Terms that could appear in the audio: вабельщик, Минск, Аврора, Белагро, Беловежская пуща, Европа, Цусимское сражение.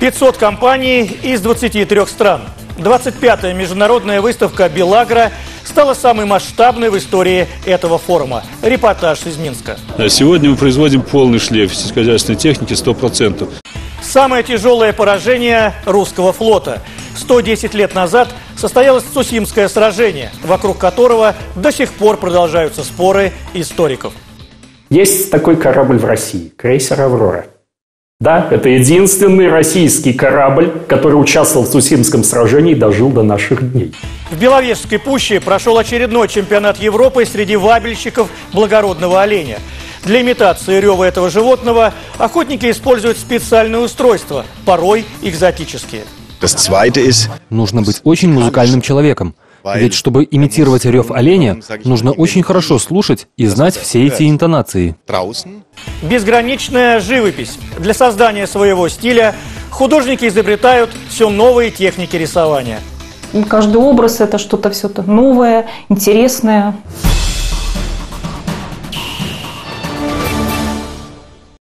500 компаний из 23 стран. 25-я международная выставка «Белагро» стала самой масштабной в истории этого форума. Репортаж из Минска. Сегодня мы производим полный шлейф сельскохозяйственной техники 100%. Самое тяжелое поражение русского флота. 110 лет назад состоялось Цусимское сражение, вокруг которого до сих пор продолжаются споры историков. Есть такой корабль в России – крейсер «Аврора». Да, это единственный российский корабль, который участвовал в Цусимском сражении и дожил до наших дней. В Беловежской пуще прошел очередной чемпионат Европы среди вабельщиков благородного оленя. Для имитации рева этого животного охотники используют специальные устройства, порой экзотические. Нужно быть очень музыкальным человеком. Ведь, чтобы имитировать рев оленя, нужно очень хорошо слушать и знать все эти интонации. Безграничная живопись. Для создания своего стиля художники изобретают все новые техники рисования. Каждый образ – это что-то все новое, интересное.